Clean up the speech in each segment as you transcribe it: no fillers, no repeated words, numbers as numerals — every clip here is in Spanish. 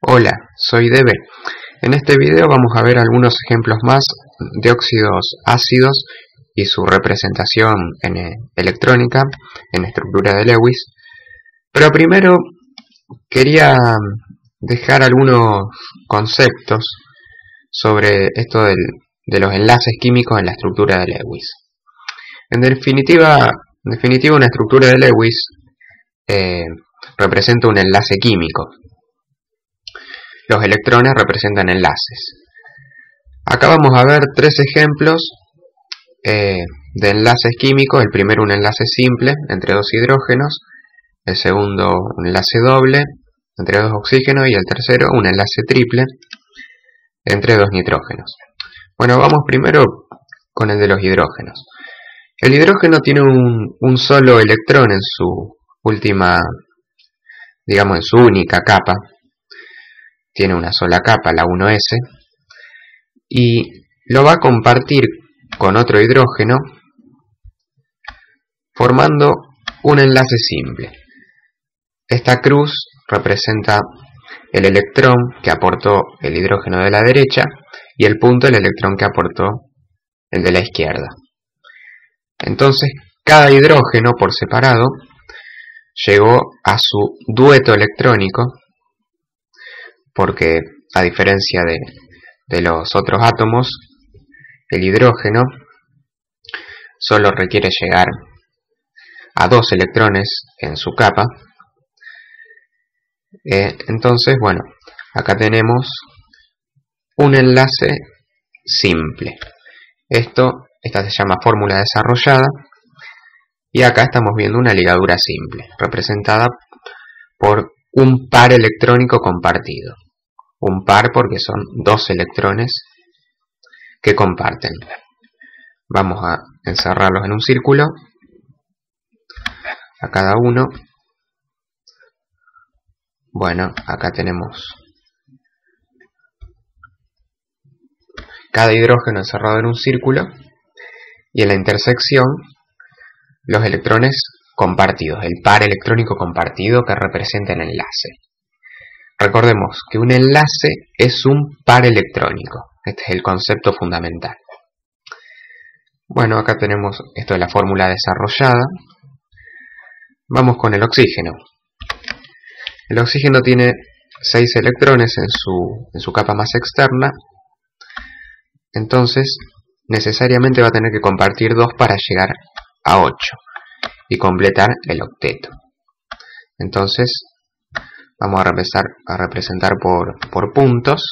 Hola, soy DB. En este video vamos a ver algunos ejemplos más de óxidos ácidos y su representación electrónica en estructura de Lewis. Pero primero quería dejar algunos conceptos sobre esto de los enlaces químicos en la estructura de Lewis. En definitiva, una estructura de Lewis representa un enlace químico. Los electrones representan enlaces. Acá vamos a ver tres ejemplos de enlaces químicos. El primero, un enlace simple entre dos hidrógenos. El segundo, un enlace doble entre dos oxígenos. Y el tercero, un enlace triple entre dos nitrógenos. Bueno, vamos primero con el de los hidrógenos. El hidrógeno tiene un solo electrón en su última, digamos, en su única capa. Tiene una sola capa, la 1s, y lo va a compartir con otro hidrógeno formando un enlace simple. Esta cruz representa el electrón que aportó el hidrógeno de la derecha y el punto, el electrón que aportó el de la izquierda. Entonces, cada hidrógeno por separado llegó a su dueto electrónico, porque a diferencia de los otros átomos, el hidrógeno solo requiere llegar a dos electrones en su capa. Entonces, bueno, acá tenemos un enlace simple. Esta se llama fórmula desarrollada, y acá estamos viendo una ligadura simple, representada por un par electrónico compartido. Un par porque son dos electrones que comparten. Vamos a encerrarlos en un círculo, a cada uno. Bueno, acá tenemos cada hidrógeno encerrado en un círculo, y en la intersección los electrones compartidos, el par electrónico compartido que representa el enlace. Recordemos que un enlace es un par electrónico. Este es el concepto fundamental. Bueno, acá tenemos esto de la fórmula desarrollada. Vamos con el oxígeno. El oxígeno tiene 6 electrones en su capa más externa. Entonces, necesariamente va a tener que compartir 2 para llegar a 8 y completar el octeto. Entonces, vamos a empezar a representar por puntos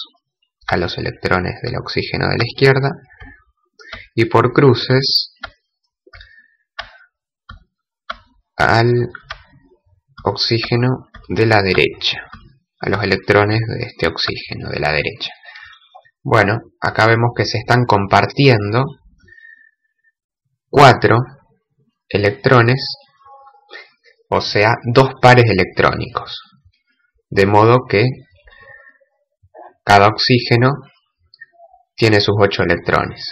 a los electrones del oxígeno de la izquierda, y por cruces al oxígeno de la derecha, a los electrones de este oxígeno de la derecha. Bueno, acá vemos que se están compartiendo 4 electrones, o sea, 2 pares electrónicos. De modo que cada oxígeno tiene sus 8 electrones.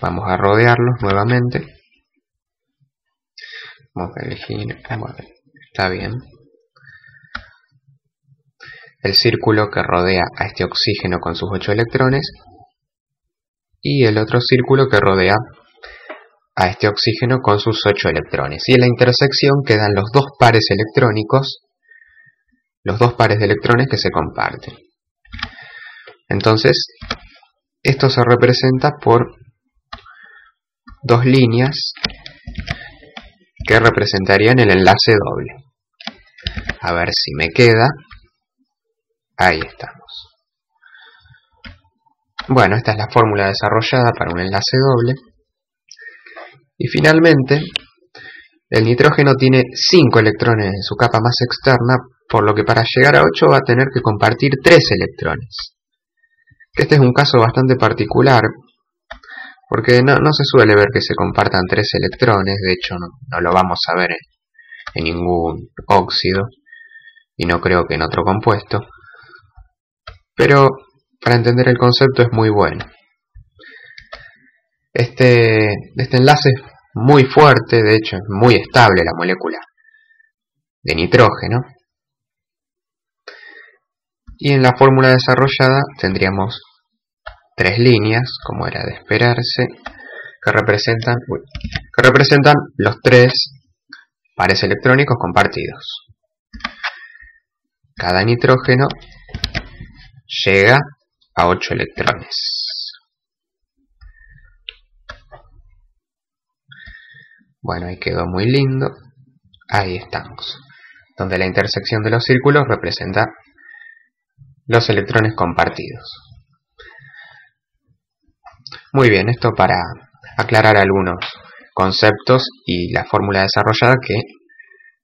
Vamos a rodearlos nuevamente. Vamos a elegir. Está bien. El círculo que rodea a este oxígeno con sus 8 electrones. Y el otro círculo que rodea a este oxígeno con sus 8 electrones. Y en la intersección quedan los 2 pares electrónicos. Los 2 pares de electrones que se comparten. Entonces, esto se representa por 2 líneas que representarían el enlace doble. A ver si me queda. Ahí estamos. Bueno, esta es la fórmula desarrollada para un enlace doble. Y finalmente, el nitrógeno tiene 5 electrones en su capa más externa, por lo que para llegar a 8 va a tener que compartir 3 electrones. Este es un caso bastante particular, porque no se suele ver que se compartan 3 electrones. De hecho, no lo vamos a ver en ningún óxido, y no creo que en otro compuesto. Pero para entender el concepto es muy bueno. Este enlace es muy fuerte, de hecho es muy estable la molécula de nitrógeno. Y en la fórmula desarrollada tendríamos tres líneas, como era de esperarse, que representan los tres pares electrónicos compartidos. Cada nitrógeno llega a 8 electrones. Bueno, ahí quedó muy lindo. Ahí estamos, donde la intersección de los círculos representa los electrones compartidos. Muy bien, esto para aclarar algunos conceptos y la fórmula desarrollada que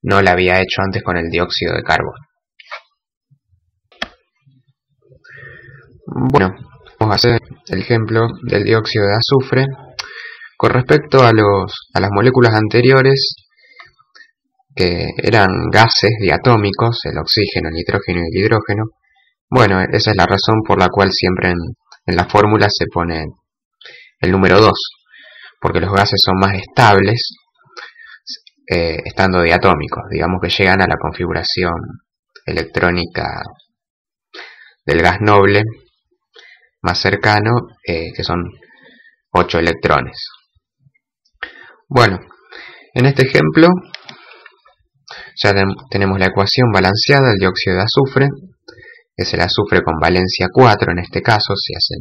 no la había hecho antes con el dióxido de carbono. Bueno, vamos a hacer el ejemplo del dióxido de azufre. Con respecto a las moléculas anteriores, que eran gases diatómicos, el oxígeno, el nitrógeno y el hidrógeno, bueno, esa es la razón por la cual siempre en la fórmula se pone el número 2, porque los gases son más estables estando diatómicos, digamos que llegan a la configuración electrónica del gas noble más cercano, que son 8 electrones. Bueno, en este ejemplo ya tenemos la ecuación balanceada del dióxido de azufre, que es el azufre con valencia 4 en este caso, si hacen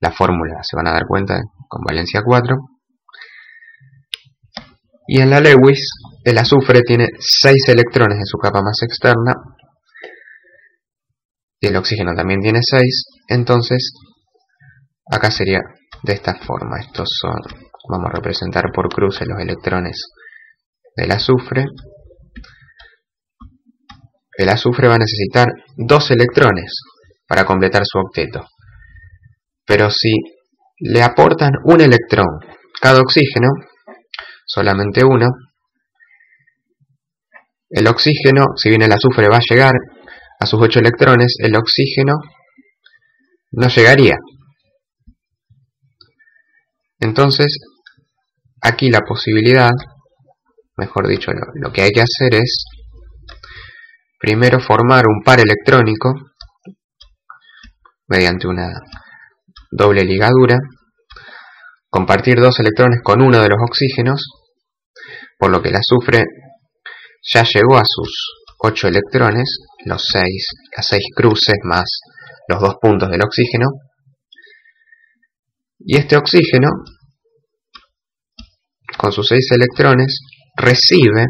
la fórmula se van a dar cuenta, con valencia 4. Y en la Lewis, el azufre tiene 6 electrones en su capa más externa, y el oxígeno también tiene 6, entonces acá sería de esta forma. Estos son, vamos a representar por cruces los electrones del azufre. El azufre va a necesitar 2 electrones para completar su octeto, pero si le aportan un electrón cada oxígeno, solamente uno, el oxígeno, si bien el azufre va a llegar a sus 8 electrones, el oxígeno no llegaría. Entonces, aquí la posibilidad, mejor dicho, lo que hay que hacer es primero formar un par electrónico mediante una doble ligadura, compartir 2 electrones con uno de los oxígenos, por lo que el azufre ya llegó a sus 8 electrones, las 6 cruces más los 2 puntos del oxígeno, y este oxígeno con sus 6 electrones recibe,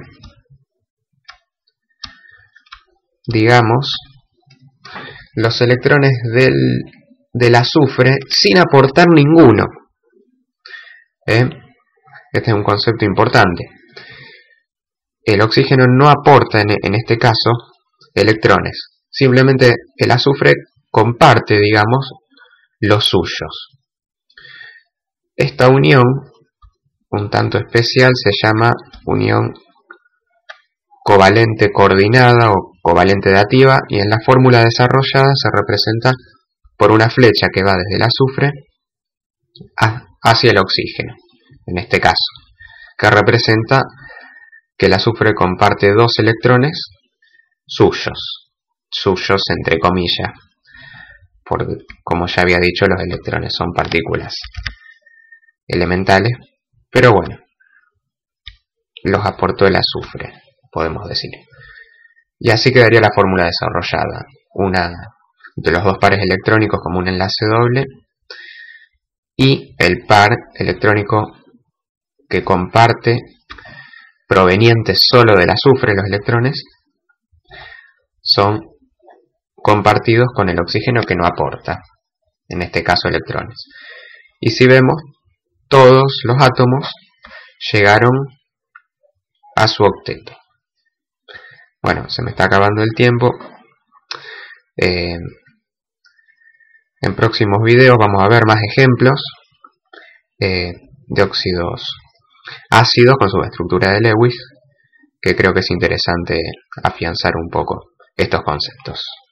digamos, los electrones del azufre sin aportar ninguno. Este es un concepto importante. El oxígeno no aporta en este caso electrones, simplemente el azufre comparte, digamos, los suyos. Esta unión, un tanto especial, se llama unión covalente coordinada o covalente dativa, y en la fórmula desarrollada se representa por una flecha que va desde el azufre hacia el oxígeno, en este caso, que representa que el azufre comparte 2 electrones suyos entre comillas, porque como ya había dicho, los electrones son partículas elementales, pero bueno, los aportó el azufre, podemos decir. Y así quedaría la fórmula desarrollada, una de los 2 pares electrónicos como un enlace doble, y el par electrónico que comparte, proveniente solo del azufre, los electrones, son compartidos con el oxígeno que no aporta, en este caso electrones. Y si vemos, todos los átomos llegaron a su octeto. Bueno, se me está acabando el tiempo. En próximos videos vamos a ver más ejemplos de óxidos ácidos con su estructura de Lewis, que creo que es interesante afianzar un poco estos conceptos.